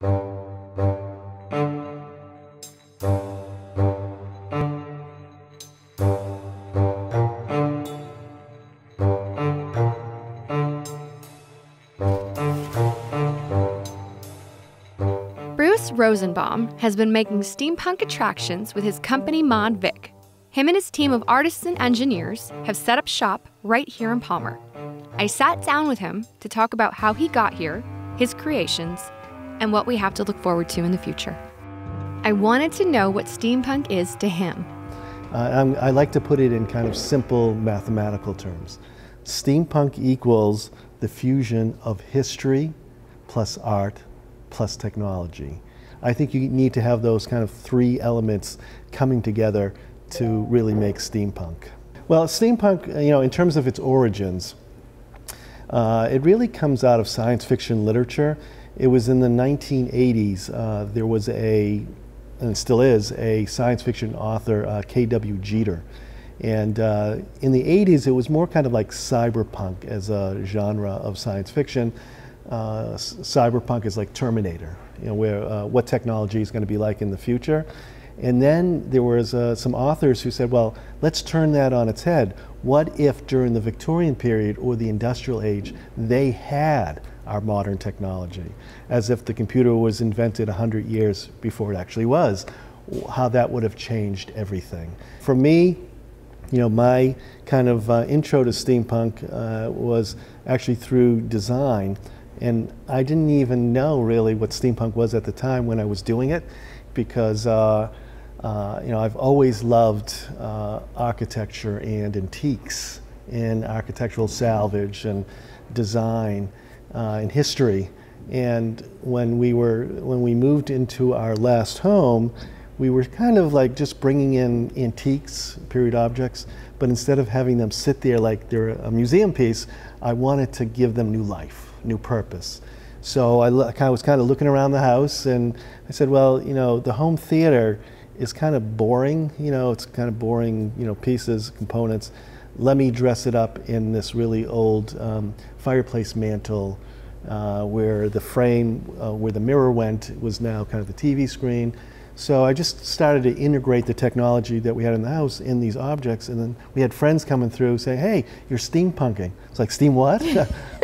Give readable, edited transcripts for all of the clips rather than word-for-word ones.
Bruce Rosenbaum has been making steampunk attractions with his company Mod Vic. Him and his team of artists and engineers have set up shop right here in Palmer. I sat down with him to talk about how he got here, his creations, and what we have to look forward to in the future. I wanted to know what steampunk is to him. I like to put it in kind of simple mathematical terms. Steampunk equals the fusion of history plus art plus technology. I think you need to have those kind of three elements coming together to really make steampunk. Well, steampunk, you know, in terms of its origins, it really comes out of science fiction literature. It was in the 1980s. There was and still is, a science fiction author, K.W. Jeter. And in the 80s, it was more kind of like cyberpunk as a genre of science fiction. Cyberpunk is like Terminator, you know, where what technology is going to be like in the future. And then there was some authors who said, well, let's turn that on its head. What if during the Victorian period or the Industrial Age, they had our modern technology, as if the computer was invented 100 years before it actually was, how that would have changed everything. For me, you know, my kind of intro to steampunk was actually through design, and I didn't even know really what steampunk was at the time when I was doing it, because you know, I've always loved architecture and antiques and architectural salvage and design and history. And when we moved into our last home, we were kind of like just bringing in antiques, period objects, but instead of having them sit there like they're a museum piece, I wanted to give them new life, new purpose. So I was kind of looking around the house and I said, well, you know, the home theater is kind of boring, you know, it's kind of boring, you know, pieces, components. Let me dress it up in this really old fireplace mantle where the frame, where the mirror went, was now kind of the TV screen. So I just started to integrate the technology that we had in the house in these objects, and then we had friends coming through saying, hey, you're steampunking. It's like, steam what?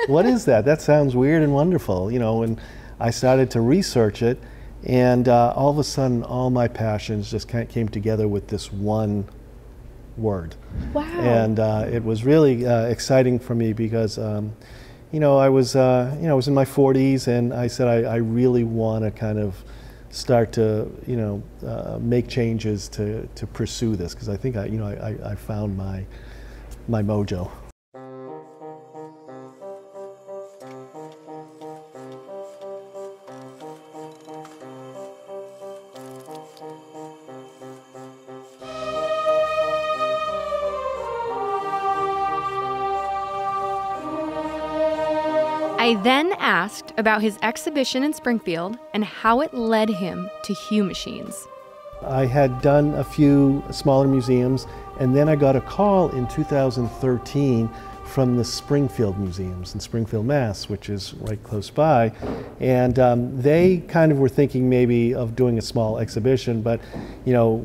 What is that? That sounds weird and wonderful, you know, and I started to research it, and all of a sudden all my passions just kind of came together with this one word. Wow. And it was really exciting for me because, you know, I was in my 40s, and I said I really want to kind of start to, you know, make changes to pursue this, because I think I found my mojo. I then asked about his exhibition in Springfield and how it led him to Hue Machines. I had done a few smaller museums, and then I got a call in 2013 from the Springfield Museums in Springfield, Mass, which is right close by. And they kind of were thinking maybe of doing a small exhibition, but, you know,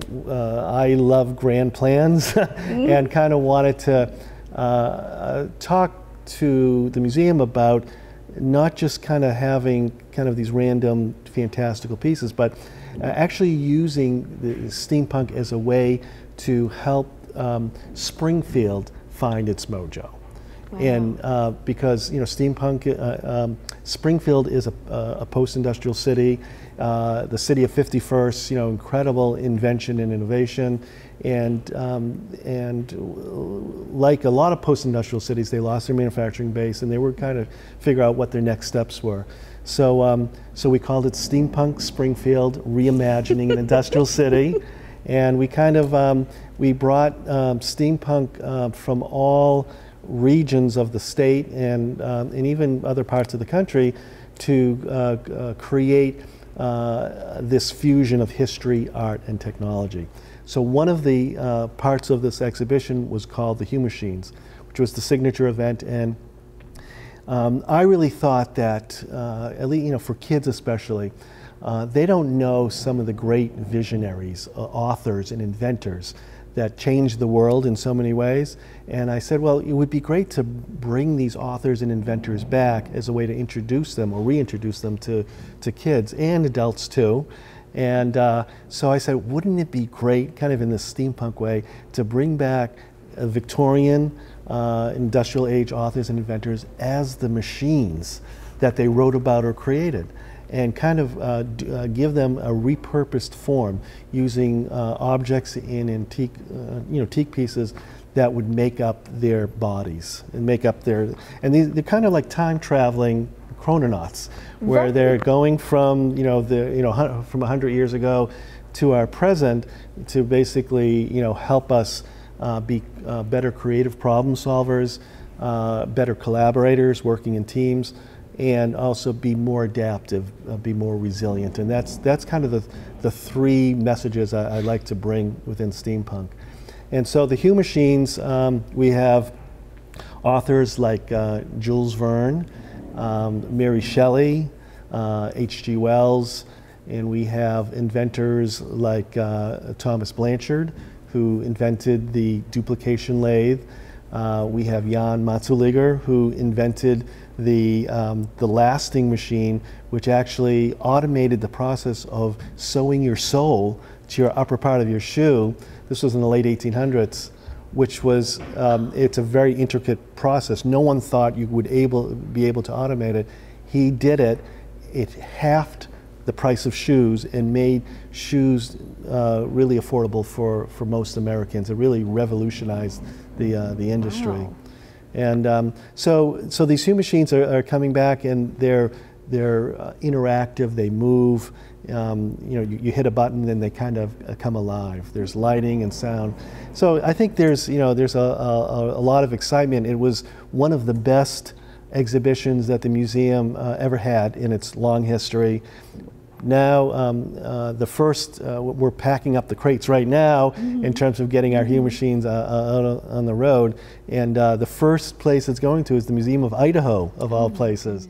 I love grand plans and kind of wanted to talk to the museum about not just kind of having kind of these random fantastical pieces, but actually using the steampunk as a way to help Springfield find its mojo. Wow. And because, you know, steampunk, Springfield is a post-industrial city, the city of 51st, you know, incredible invention and innovation. And like a lot of post-industrial cities, they lost their manufacturing base, and they were kind of figure out what their next steps were. So, so we called it Steampunk Springfield, Reimagining an Industrial City. And we kind of, we brought steampunk from all regions of the state and even other parts of the country to create this fusion of history, art, and technology. So one of the parts of this exhibition was called the Hue Machines, which was the signature event, and I really thought that, at least, you know, for kids especially, they don't know some of the great visionaries, authors and inventors that changed the world in so many ways. And I said, well, it would be great to bring these authors and inventors back as a way to introduce them or reintroduce them to kids and adults too. And so I said, wouldn't it be great, kind of in this steampunk way, to bring back Victorian industrial age authors and inventors as the machines that they wrote about or created, and kind of give them a repurposed form using objects in antique, you know, teak pieces that would make up their bodies and make up their, and these, they're kind of like time traveling chrononauts, where exactly. They're going from, you know, the, you know, from 100 years ago to our present to basically, you know, help us be better creative problem solvers, better collaborators working in teams, and also be more adaptive, be more resilient. And that's kind of the three messages I like to bring within steampunk. And so the Hue Machines, we have authors like Jules Verne, Mary Shelley, H.G. Wells, and we have inventors like Thomas Blanchard, who invented the duplication lathe. We have Jan Matsuliger, who invented the lasting machine, which actually automated the process of sewing your sole to your upper part of your shoe. This was in the late 1800s, which was, it's a very intricate process. No one thought you would be able to automate it. He did it. It halved the price of shoes and made shoes really affordable for most Americans. It really revolutionized the industry. Wow. And so these Hue Machines are coming back, and they're interactive. They move. You know, you hit a button, and they kind of come alive. There's lighting and sound. So I think there's, you know, there's a lot of excitement. It was one of the best exhibitions that the museum ever had in its long history. Now, the first, we're packing up the crates right now in terms of getting our Hue Machines on the road. And the first place it's going to is the Museum of Idaho, of all places.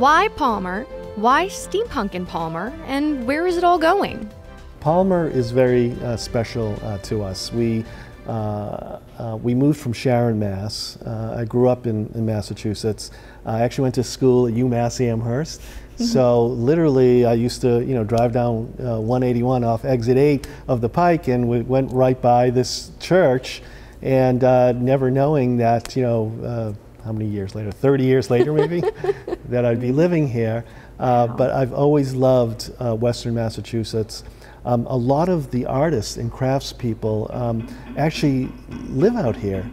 Why Palmer? Why steampunk in Palmer? And where is it all going? Palmer is very special to us. We moved from Sharon, Mass. I grew up in Massachusetts. I actually went to school at UMass Amherst. So literally, I used to, you know, drive down 181 off exit 8 of the Pike, and we went right by this church, and never knowing that, you know, how many years later, 30 years later maybe, that I'd be living here. Wow. But I've always loved Western Massachusetts. A lot of the artists and craftspeople actually live out here.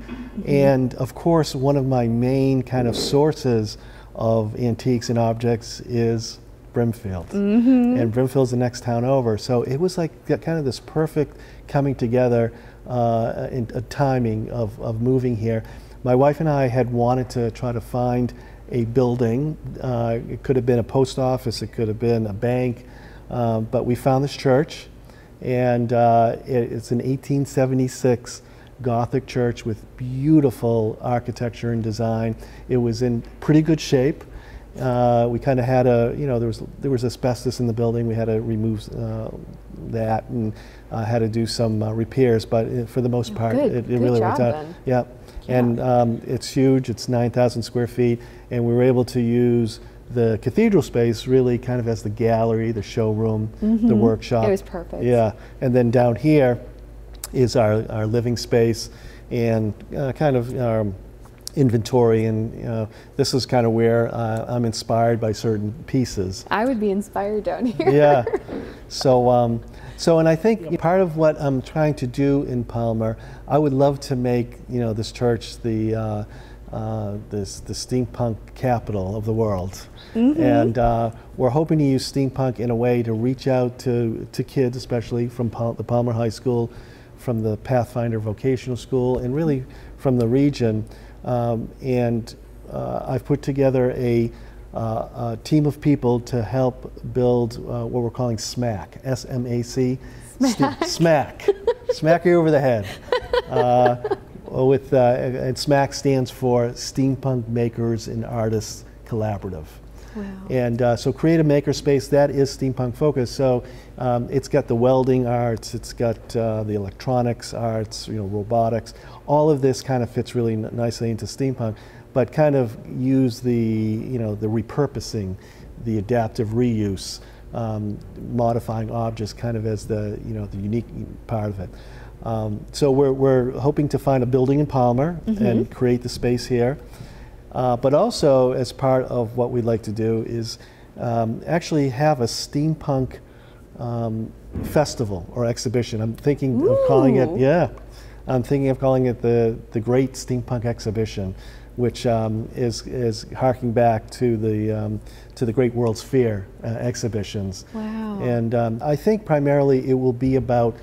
And of course, one of my main kind of sources of antiques and objects is Brimfield. And Brimfield's the next town over. So it was like kind of this perfect coming together and timing of moving here. My wife and I had wanted to try to find a building. It could have been a post office, it could have been a bank, but we found this church, and it's an 1876 Gothic church with beautiful architecture and design. It was in pretty good shape. We kind of had a, you know, there was asbestos in the building. We had to remove that, and had to do some repairs, but for the most part, it really worked out. Yeah. And it's huge, it's 9,000 square feet, and we were able to use the cathedral space really kind of as the gallery, the showroom, the workshop. It was perfect. Yeah, and then down here is our living space, and kind of inventory, and this is kind of where I'm inspired by certain pieces. I would be inspired down here. Yeah. So, and I think part of what I'm trying to do in Palmer, I would love to make, you know, this church the steampunk capital of the world. Mm-hmm. And we're hoping to use steampunk in a way to reach out to kids, especially from the Palmer High School, from the Pathfinder Vocational School, and really from the region. I've put together a team of people to help build what we're calling SMAC, S-M-A-C, SMAC, smack you over the head. And SMAC stands for Steampunk Makers and Artists Collaborative. Wow. And so create a makerspace that is steampunk focused. So it's got the welding arts, it's got the electronics arts, you know, robotics. All of this kind of fits really nicely into steampunk, but kind of use the, you know, the repurposing, the adaptive reuse, modifying objects kind of as the, you know, the unique part of it. So we're hoping to find a building in Palmer, mm-hmm. and create the space here. But also, as part of what we'd like to do is actually have a steampunk festival or exhibition. I'm thinking, ooh, of calling it, yeah, I'm thinking of calling it the Great Steampunk Exhibition, which is harking back to the Great World's Fair exhibitions. Wow! And I think primarily it will be about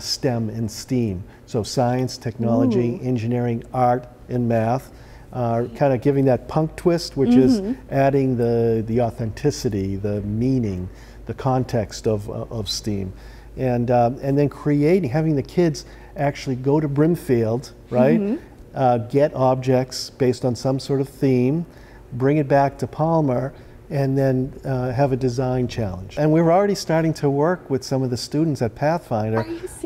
STEM and STEAM, so science, technology, ooh, engineering, art, and math. Kind of giving that punk twist, which mm-hmm. is adding the authenticity, the meaning, the context of STEAM, and then creating, having the kids actually go to Brimfield, right? Mm-hmm. Get objects based on some sort of theme, bring it back to Palmer, and then have a design challenge. And we were already starting to work with some of the students at Pathfinder. Are you serious?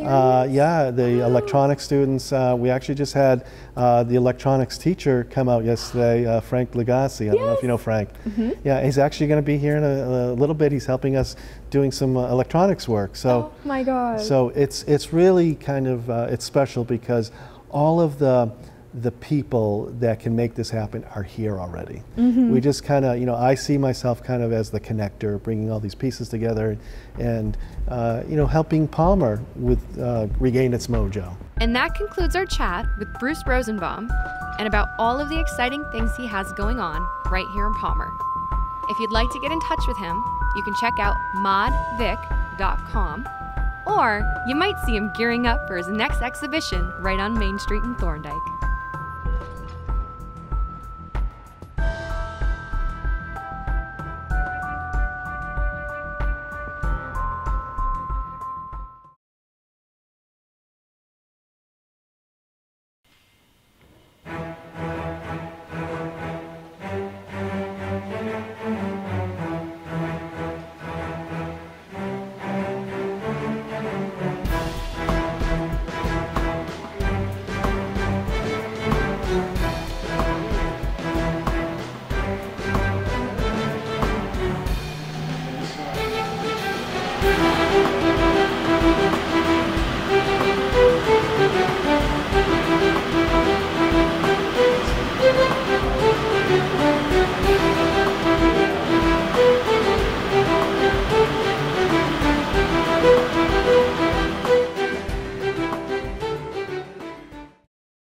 Yeah, the, oh, electronics students. We actually just had the electronics teacher come out yesterday, Frank Lagasse. I yes. don't know if you know Frank. Mm-hmm. Yeah, he's actually going to be here in a little bit. He's helping us doing some electronics work. So, oh my God. So it's really kind of it's special because all of the people that can make this happen are here already. Mm-hmm. We just kind of, you know, I see myself kind of as the connector, bringing all these pieces together and, you know, helping Palmer with regain its mojo. And that concludes our chat with Bruce Rosenbaum and about all of the exciting things he has going on right here in Palmer. If you'd like to get in touch with him, you can check out modvic.com, or you might see him gearing up for his next exhibition right on Main Street in Thorndike.